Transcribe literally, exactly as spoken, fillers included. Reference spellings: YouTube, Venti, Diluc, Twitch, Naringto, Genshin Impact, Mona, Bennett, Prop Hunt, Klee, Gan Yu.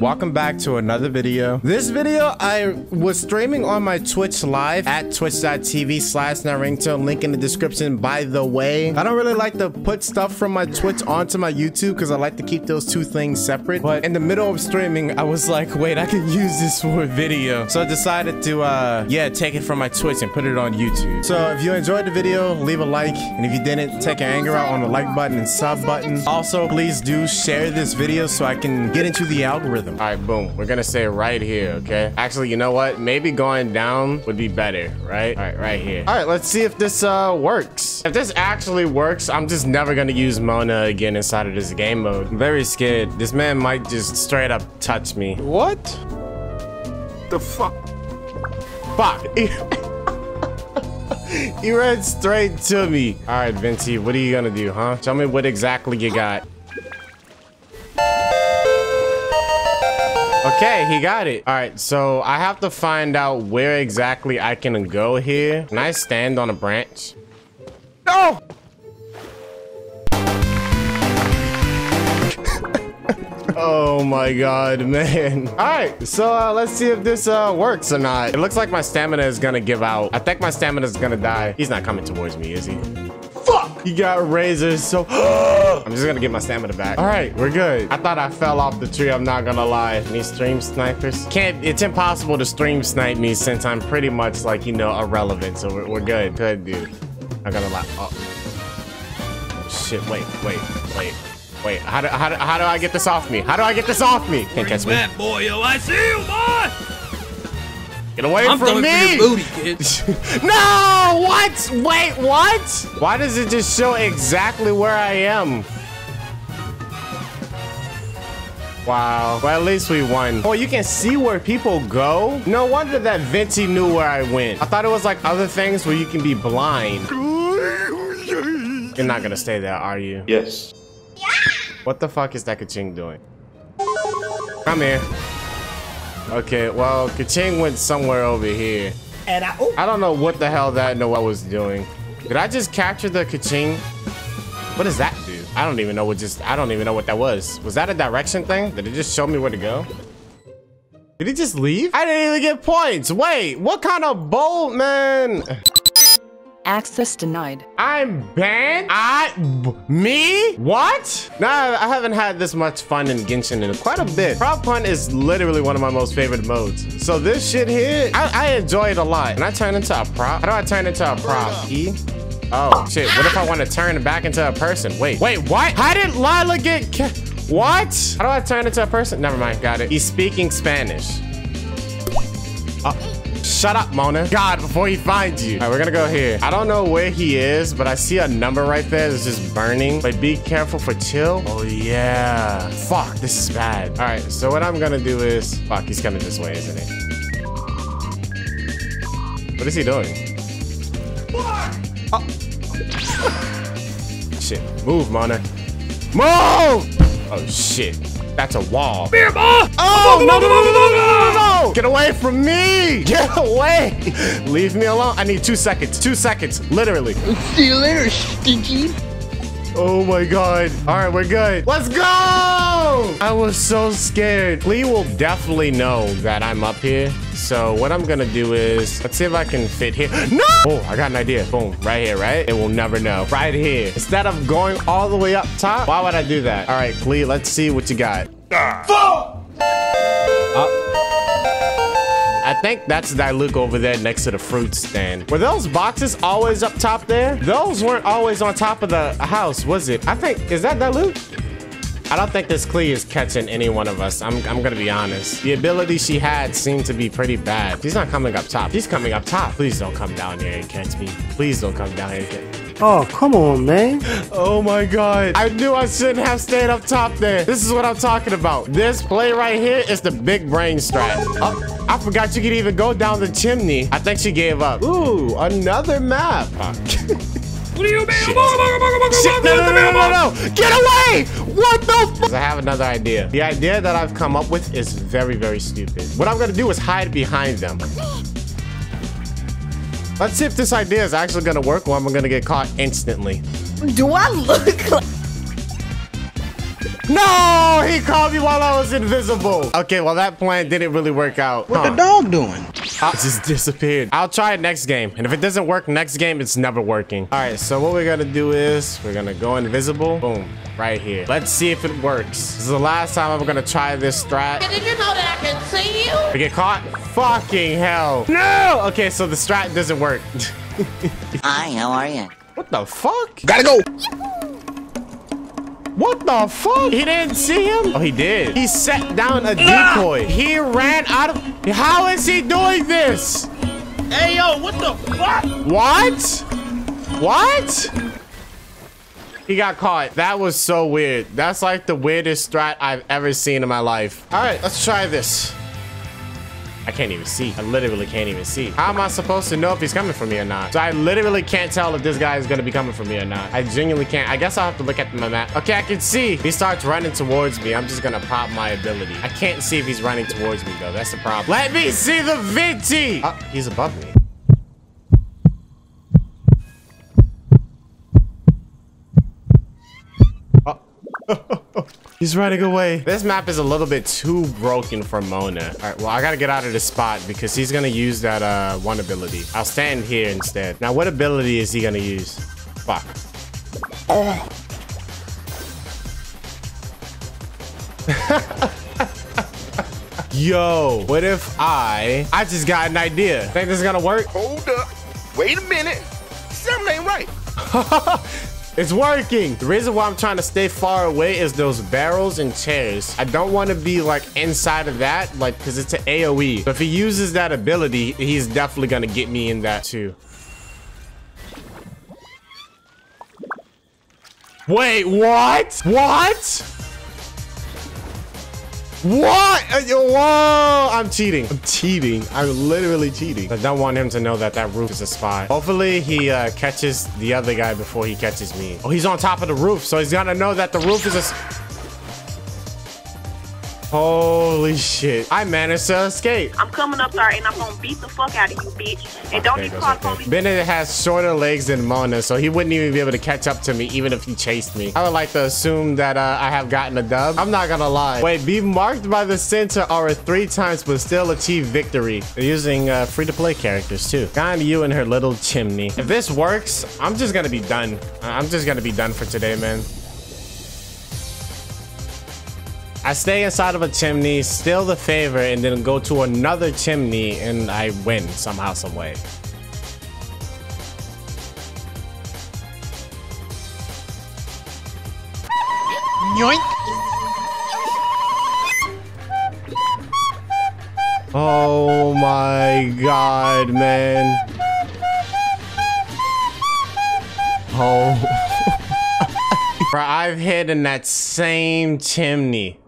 Welcome back to another video. This video, I was streaming on my Twitch live at twitch dot t v slash narringtone, link in the description, by the way. I don't really like to put stuff from my Twitch onto my YouTube because I like to keep those two things separate. But in the middle of streaming, I was like, wait, I can use this for a video. So I decided to, uh, yeah, take it from my Twitch and put it on YouTube. So if you enjoyed the video, leave a like. And if you didn't, take your anger out on the like button and sub button. Also, please do share this video so I can get into the algorithm. All right, boom. We're gonna say right here, okay? Actually, you know what? Maybe going down would be better, right? All right, right here. All right, let's see if this uh, works. If this actually works, I'm just never gonna use Mona again inside of this game mode. I'm very scared. This man might just straight up touch me. What? The fuck? Fuck. You ran straight to me. All right, Venti, what are you gonna do, huh? Tell me what exactly you got. Okay, he got it. All right, so I have to find out where exactly I can go here. Can I stand on a branch? No! Oh my god, man. All right, so uh, let's see if this uh, works or not. It looks like my stamina is gonna give out. I think my stamina is gonna die. He's not coming towards me, is he? Fuck! He got razors, so... I'm just gonna get my stamina back. All right, we're good. I thought I fell off the tree, I'm not gonna lie. Any stream snipers? Can't, it's impossible to stream snipe me since I'm pretty much like, you know, irrelevant, so we're, we're good. Good, dude. I'm gonna lie. Oh. Oh, shit, wait, wait, wait. Wait, how do, how do, how do I get this off me? How do I get this off me? Can't catch me. Where you at, boy, yo? I see you, boy! Get away I'm from me! Booty, kid. No! What? Wait, what? Why does it just show exactly where I am? Wow. Well, at least we won. Oh, you can see where people go? No wonder that Venti knew where I went. I thought it was like other things where you can be blind. You're not gonna stay there, are you? Yes. Yeah. What the fuck is that ka-ching doing? Come here. Okay, well, ka-ching went somewhere over here. And I, I don't know what the hell that Noelle was doing. Did I just capture the ka-ching? What does that do? I don't even know what just, I don't even know what that was. Was that a direction thing? Did it just show me where to go? Did he just leave? I didn't even get points. Wait, what kind of bolt, man? Access denied. I'm banned? I, me? What? Nah, I haven't had this much fun in Genshin in quite a bit. Prop Hunt is literally one of my most favorite modes. So this shit here, I, I enjoy it a lot. Can I turn into a prop? How do I turn into a prop? E? Oh, shit. What if I want to turn back into a person? Wait, wait, what? How did Lila get, what? How do I turn into a person? Never mind, got it. He's speaking Spanish. Oh. Shut up, Mona. God, before he finds you. All right, we're gonna go here. I don't know where he is, but I see a number right there that's just burning. But be careful for chill. Oh, yeah. Fuck, this is bad. All right, so what I'm gonna do is... Fuck, he's coming this way, isn't he? What is he doing? Oh. Shit. Move, Mona. Move! Oh, shit. That's a wall. Beer ball! Oh, no, no, no, no, no, no! Get away from me! Get away! Leave me alone. I need two seconds. Two seconds, literally. See you later, stinky. Oh my god. All right, we're good. Let's go! I was so scared. Klee will definitely know that I'm up here. So what I'm gonna do is, let's see if I can fit here. No! Oh, I got an idea. Boom, right here, right? It will never know. Right here. Instead of going all the way up top, why would I do that? All right, Klee, let's see what you got. Fuck! I think that's Diluc over there next to the fruit stand. Were those boxes always up top there? Those weren't always on top of the house, was it? I think, is that Diluc? I don't think this Klee is catching any one of us. I'm, I'm gonna be honest. The ability she had seemed to be pretty bad. He's not coming up top. He's coming up top. Please don't come down here and catch me. Please don't come down here and catch me. Oh, come on, man. Oh, my God. I knew I shouldn't have stayed up top there. This is what I'm talking about. This play right here is the big brain strat. Oh, I forgot you could even go down the chimney. I think she gave up. Ooh, another map. Huh. What do you mean? Shit. Shit. No, no, no, no, no, no. Get away. What the fuck? I have another idea. The idea that I've come up with is very, very stupid. What I'm going to do is hide behind them. Let's see if this idea is actually gonna work or I'm gonna get caught instantly. Do I look like... No, he called me while I was invisible. Okay, well, that plan didn't really work out. What huh. the dog doing? I just disappeared. I'll try it next game. And if it doesn't work next game, it's never working. All right, so what we're gonna do is we're gonna go invisible. Boom, right here. Let's see if it works. This is the last time I'm gonna try this strat. Did you know that I can see you? We get caught? Fucking hell. No! Okay, so the strat doesn't work. Hi, how are you? What the fuck? Gotta go. What the fuck? He didn't see him? Oh, he did. He set down a decoy. He ran out of... How is he doing this? Hey, yo, what the fuck? What? What? He got caught. That was so weird. That's like the weirdest strat I've ever seen in my life. All right, let's try this. I can't even see. I literally can't even see. How am I supposed to know if he's coming for me or not? So I literally can't tell if this guy is going to be coming for me or not. I genuinely can't. I guess I'll have to look at my map. Okay, I can see. He starts running towards me. I'm just going to pop my ability. I can't see if he's running towards me, though. That's the problem. Let me see the Venti. Oh, he's above me. Oh. He's running away. This map is a little bit too broken for Mona. All right, well, I gotta get out of this spot because he's gonna use that uh, one ability. I'll stand here instead. Now, what ability is he gonna use? Fuck. Oh. Yo, what if I... I just got an idea. Think this is gonna work? Hold up. Wait a minute. Something ain't right. It's working. The reason why I'm trying to stay far away is those barrels and chairs. I don't want to be like inside of that, like, because it's an A O E. So if he uses that ability, he's definitely going to get me in that too. Wait, what? What? What? Whoa, I'm cheating. I'm cheating. I'm literally cheating. I don't want him to know that that roof is a spy. Hopefully he uh, catches the other guy before he catches me. Oh, he's on top of the roof. So he's gonna know that the roof is a... Holy shit. I managed to escape. I'm coming up there and I'm gonna beat the fuck out of you, bitch. And don't be caught on me. Bennett has shorter legs than Mona, so he wouldn't even be able to catch up to me even if he chased me. I would like to assume that uh, I have gotten a dub. I'm not gonna lie. Wait, be marked by the center or three times but still achieve victory. They're using uh, free-to-play characters too. Gan Yu and her little chimney. If this works, I'm just gonna be done. I'm just gonna be done for today, man. I stay inside of a chimney, steal the favor, and then go to another chimney, and I win somehow, some way. Yoink! Oh my god, man. Oh. Bro, I've hidden that same chimney.